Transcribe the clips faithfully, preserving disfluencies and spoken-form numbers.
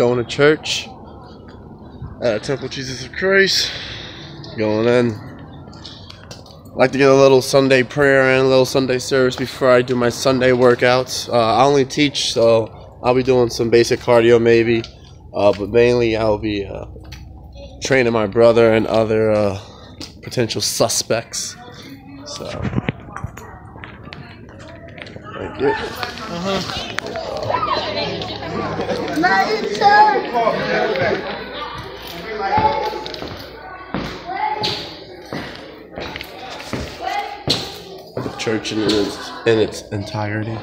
going to church at Temple Jesus of Christ. Going in. I like to get a little Sunday prayer in, a little Sunday service before I do my Sunday workouts. Uh, I only teach, so I'll be doing some basic cardio maybe, uh, but mainly I'll be uh, training my brother and other uh, potential suspects. So, thank you. Uh-huh. The church in its, in its entirety, in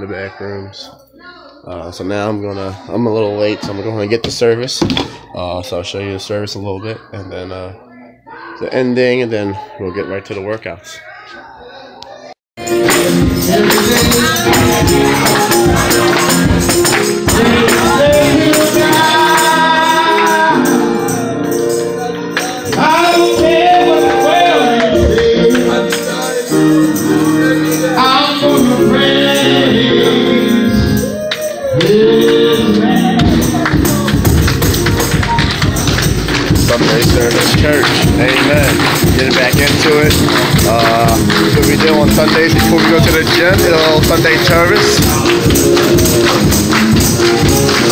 the back rooms. Uh, so now I'm gonna, I'm a little late, so I'm gonna get the service. Uh, so I'll show you the service a little bit, and then uh, the ending, and then we'll get right to the workouts. Church, amen. Getting back into it. Uh, what we do on Sundays before we go to the gym, a little Sunday service.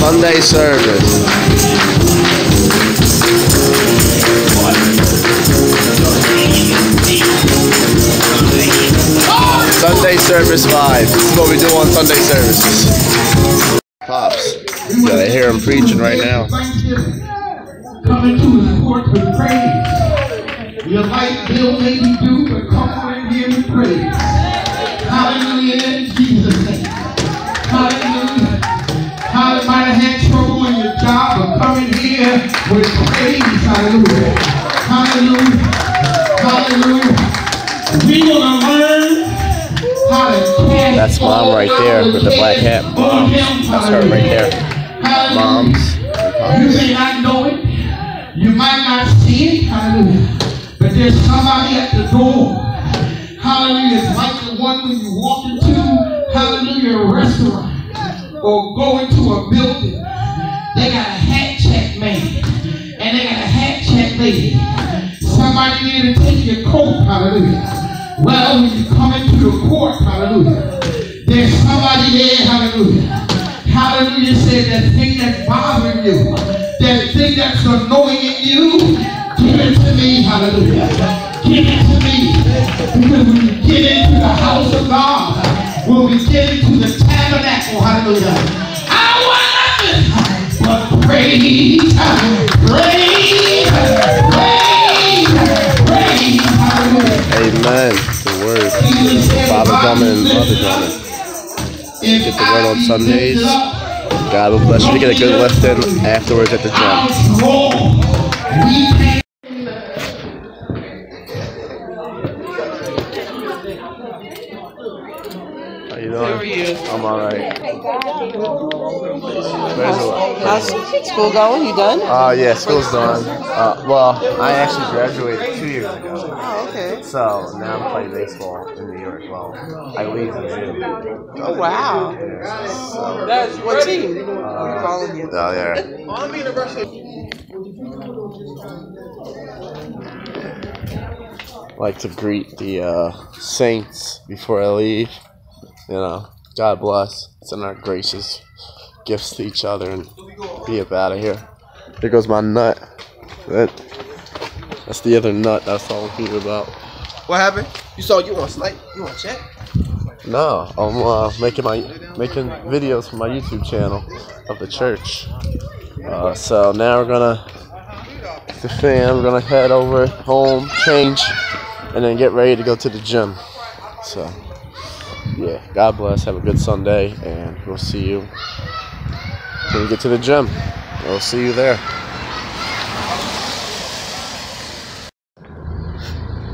Sunday service. Sunday service vibe. This is what we do on Sunday services. Pops, you gotta hear him preaching right now. Coming to his court with praise. Your light bill may be due, but come on here with praise. Hallelujah in Jesus' name. Hallelujah. Hallelujah. Might have had trouble in your job, but coming here with praise. Hallelujah. Hallelujah. Hallelujah. We want to learn how to catch. That's mom right there with the black hat. Mom. That's her right there. Moms. You may not know it. You might not see it, hallelujah, but there's somebody at the door, hallelujah, it's like the one when you walk into, hallelujah, a restaurant, or go into a building, they got a hat check man, and they got a hat check lady, somebody there to take your coat, hallelujah, well, when you come into the court, hallelujah, there's somebody there, hallelujah, hallelujah, said that thing that's bothering you, that thing that's annoying you, give it to me, hallelujah. Give it to me. Because when we get into the house of God, when we get into the tabernacle, hallelujah, I want nothing but praise, praise, praise, praise, hallelujah. Amen. The word. Father Drummond and Mother Drummond. Get the word on Sundays. God will bless you to get a good lift in afterwards at the gym. How you doing? How are you? I'm alright. How's school going? You done? Uh, yeah, school's done. Uh, well, I actually graduated two years ago. Oh, okay. So, now I'm playing baseball in New York. Well, I leave in June. Oh, wow. Yeah, so. That's what team? Uh, I'm following you. Oh, yeah. I'm university. Like to greet the uh, saints before I leave. You know, God bless. Send our gracious gifts to each other and be up out of here. There goes my nut. That, that's the other nut I was talking to you about. What happened? You saw you want snipe? You want check? No, I'm uh, making my making videos for my YouTube channel of the church. Uh, so now we're gonna the fan. We're gonna head over home, change, and then get ready to go to the gym. So. Yeah, God bless, have a good Sunday, and we'll see you when we get to the gym. We'll see you there.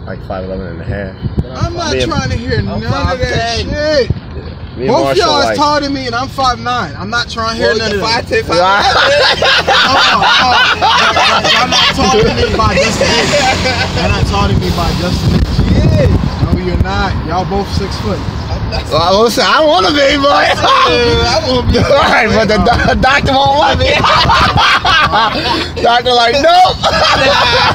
Like five eleven and a half. I'm not me trying to hear none of that shit. Yeah. Both y'all is like, taller than me, and I'm five nine. I'm not trying to hear none of that. I'm not taller than me by just an inch. I'm not taller than me by just an inch. Yeah. you're not. Y'all both six foot. Well, I, was, I don't want to be, boy. I want to be. All right, but the do doctor won't want me. Doctor like, nope.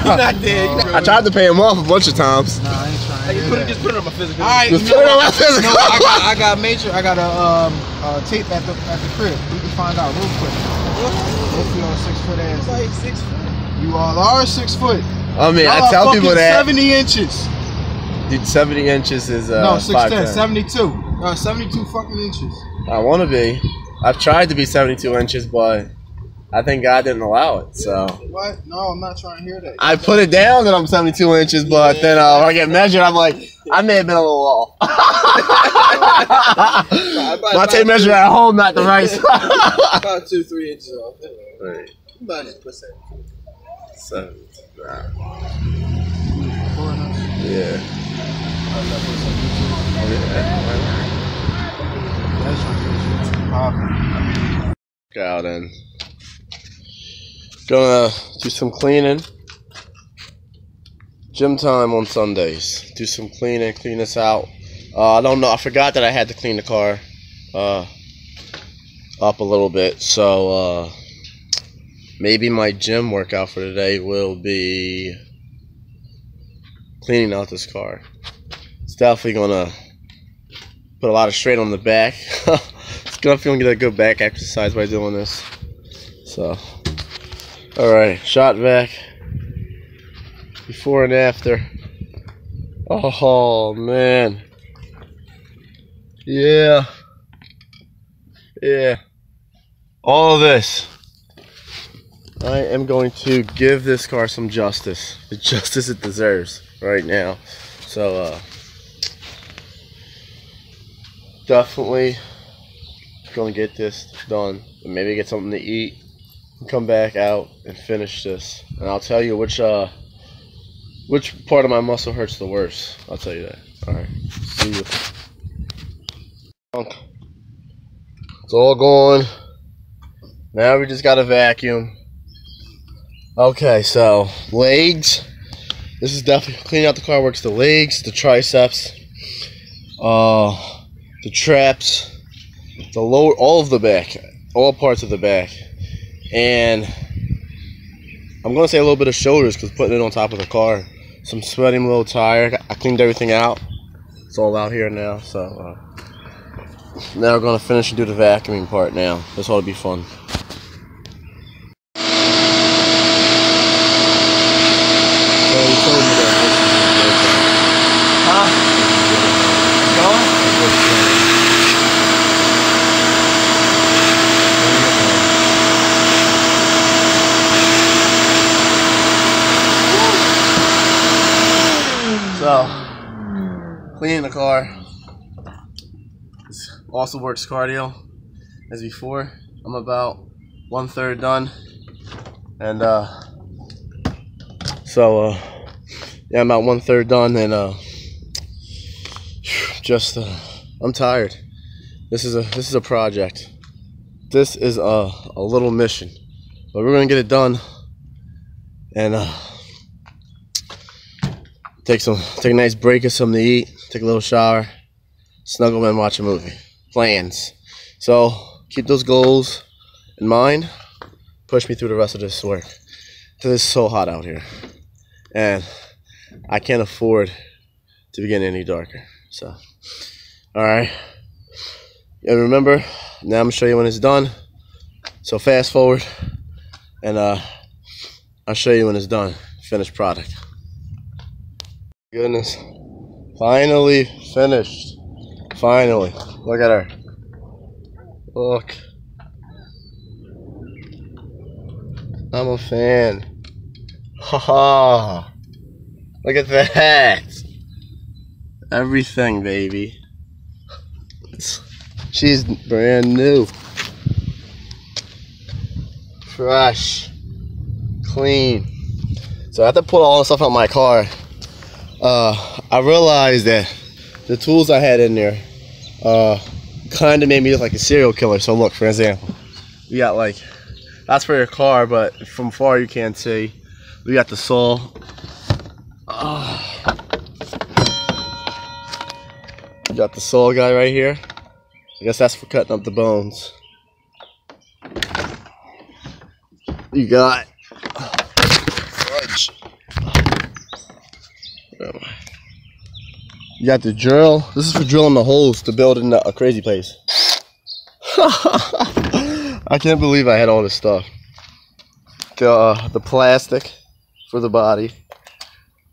Nah, not there. No, I tried to pay him off a bunch of times. Nah, I ain't trying. Hey, put it, just put it on my physical. All right, just put it on my physical. No, I got, I got major. I got a um, uh, tape at the at the crib. We can find out real quick. If you're on six foot ass. Like six foot. You all are six foot. I mean, I tell people that. seventy inches. Dude, seventy inches is uh, no six ten, seventy-two. Uh, seventy-two fucking inches. I want to be. I've tried to be seventy-two inches, but I think God didn't allow it. So what? No, I'm not trying to hear that. I put it down that I'm seventy-two inches, but yeah. then uh, when I get measured, I'm like, I may have been a little off. My tape measure at home, not the right. About two, three inches off. Right. About it percent. So, nah. Yeah. Go out and gonna do some cleaning. Gym time on Sundays. Do some cleaning, clean this out. Uh, I don't know. I forgot that I had to clean the car uh, up a little bit, so. Uh, Maybe my gym workout for today will be cleaning out this car. It's definitely gonna put a lot of straight on the back. It's gonna feel get a good back exercise by doing this. So, all right, shot back before and after. Oh man, yeah, yeah, all of this. I am going to give this car some justice, the justice it deserves right now. So, uh, definitely gonna get this done. Maybe get something to eat, and come back out and finish this. And I'll tell you which, uh, which part of my muscle hurts the worst. I'll tell you that. All right, see you. It's all gone. Now we just gotta vacuum. Okay, so legs. This is definitely cleaning out the car. Works the legs, the triceps, uh, the traps, the lower, all of the back, all parts of the back, and I'm gonna say a little bit of shoulders because putting it on top of the car. So I'm sweating, a little tired. I cleaned everything out. It's all out here now. So uh, now we're gonna finish and do the vacuuming part. Now this ought to be fun. Cleaning the car. This also works cardio as before. I'm about one third done, and uh, so uh, yeah, I'm about one third done, and uh, just uh, I'm tired. This is a this is a project. This is a a little mission, but we're gonna get it done, and uh, take some take a nice break of something to eat. Take a little shower, snuggle and watch a movie. Plans. So keep those goals in mind. Push me through the rest of this work. Because it's so hot out here. And I can't afford to be getting any darker. So, alright. And remember, now I'm going to show you when it's done. So fast forward. And uh, I'll show you when it's done. Finished product. Goodness. Finally finished. Finally. Look at her. Look. I'm a fan. Ha ha. Look at that. Everything, baby. She's brand new. Fresh. Clean. So I have to put all the stuff out my car. Uh, I realized that the tools I had in there uh, kind of made me look like a serial killer. So look, for example, we got like, that's for your car, but from far you can't see. We got the saw. Uh, We got the saw guy right here. I guess that's for cutting up the bones. You got fudge. You got the drill. This is for drilling the holes to build in a crazy place. I can't believe I had all this stuff. The uh, the plastic for the body,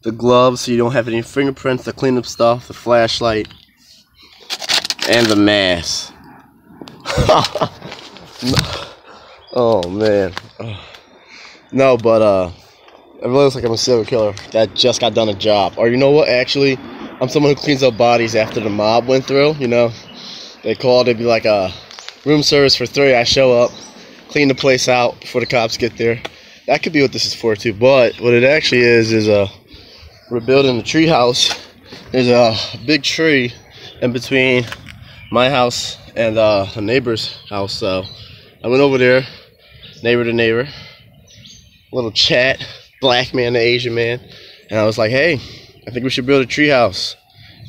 the gloves so you don't have any fingerprints, the cleanup stuff, the flashlight, and the mask. Oh man, no, but uh, it really looks like I'm a serial killer that just got done a job. Or you know what? Actually, I'm someone who cleans up bodies after the mob went through. You know, they called. It'd be like a room service for three. I show up, clean the place out before the cops get there. That could be what this is for too, but what it actually is is uh, we're building a tree house. There's a big tree in between my house and uh, a neighbor's house, so I went over there, neighbor to neighbor, little chat, black man to Asian man, and I was like, hey, I think we should build a tree house.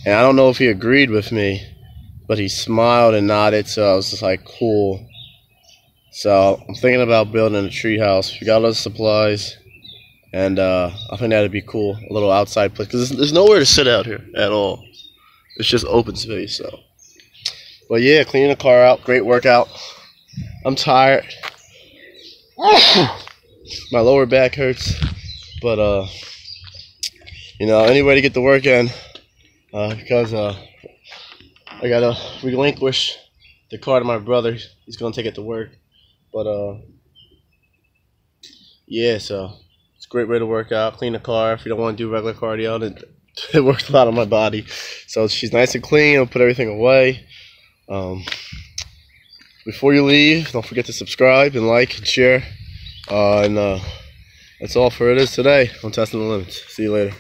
And I don't know if he agreed with me, but he smiled and nodded, so I was just like, cool. So I'm thinking about building a tree house. We got all the supplies, and uh, I think that'd be cool. A little outside place, because there's, there's nowhere to sit out here at all. It's just open space. So, but yeah, cleaning the car out. Great workout. I'm tired. My lower back hurts, but uh, you know, any way to get the work in, uh, because uh, I gotta relinquish the car to my brother. He's gonna take it to work. But, uh, yeah, so it's a great way to work out. Clean the car if you don't want to do regular cardio. Then it works a lot on my body. So she's nice and clean. I'll put everything away. Um, before you leave, don't forget to subscribe and like and share. Uh, and uh, that's all for it is today on Testing the Limits. See you later.